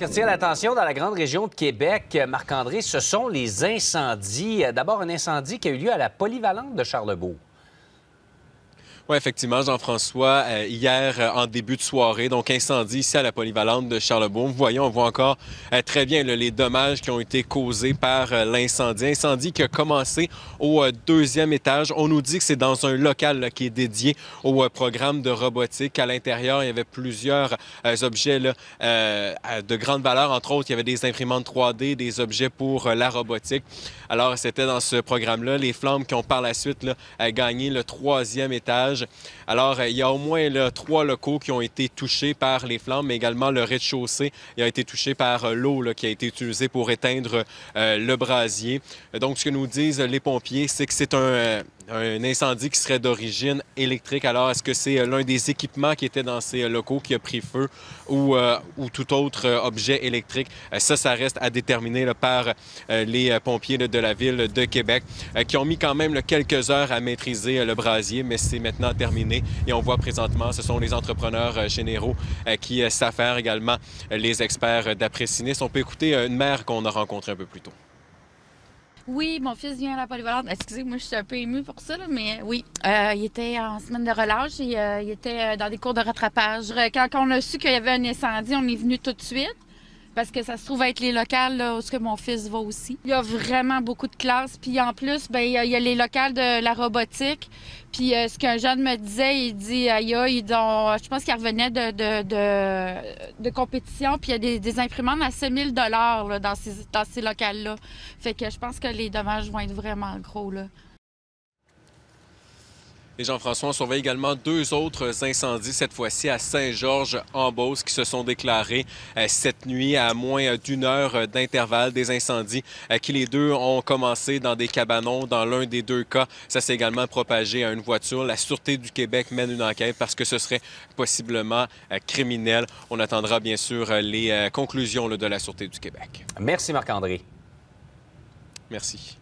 Ce qui attire l'attention dans la grande région de Québec, Marc-André, ce sont les incendies. D'abord, un incendie qui a eu lieu à la Polyvalente de Charlesbourg. Oui, effectivement, Jean-François, hier, en début de soirée, donc incendie ici à la Polyvalente de Charlesbourg. Vous voyez, on voit encore très bien là, les dommages qui ont été causés par l'incendie. Incendie qui a commencé au deuxième étage. On nous dit que c'est dans un local là, qui est dédié au programme de robotique. À l'intérieur, il y avait plusieurs objets là, de grande valeur. Entre autres, il y avait des imprimantes 3D, des objets pour la robotique. Alors, c'était dans ce programme-là. Les flammes qui ont par la suite là, gagné le troisième étage. Alors, il y a au moins là, trois locaux qui ont été touchés par les flammes, mais également le rez-de-chaussée a été touché par l'eau qui a été utilisée pour éteindre le brasier. Donc, ce que nous disent les pompiers, c'est que c'est un incendie qui serait d'origine électrique. Alors, est-ce que c'est l'un des équipements qui était dans ces locaux qui a pris feu ou tout autre objet électrique? Ça reste à déterminer là, par les pompiers là, de la Ville de Québec qui ont mis quand même là, quelques heures à maîtriser le brasier, mais c'est maintenant terminé. Et on voit présentement, ce sont les entrepreneurs généraux qui s'affairent également, les experts d'après-sinistre. On peut écouter une mère qu'on a rencontrée un peu plus tôt. Oui, mon fils vient à la Polyvalente. Excusez-moi, je suis un peu émue pour ça, là, mais oui. Il était en semaine de relâche et il était dans des cours de rattrapage. Quand on a su qu'il y avait un incendie, on est venu tout de suite parce que ça se trouve être les locales là, où ce que mon fils va aussi. Il y a vraiment beaucoup de classes. Puis en plus, bien, il y a les locales de la robotique. Puis ce qu'un jeune me disait, il dit, je pense qu'il revenait de compétition. Puis il y a des imprimantes à 7 000 $ là, dans ces locales-là. Fait que je pense que les dommages vont être vraiment gros, là. Et Jean-François, on surveille également deux autres incendies, cette fois-ci à Saint-Georges-en-Beauce, qui se sont déclarés cette nuit à moins d'une heure d'intervalle. Des incendies qui, les deux, ont commencé dans des cabanons. Dans l'un des deux cas, ça s'est également propagé à une voiture. La Sûreté du Québec mène une enquête parce que ce serait possiblement criminel. On attendra bien sûr les conclusions là, de la Sûreté du Québec. Merci Marc-André. Merci.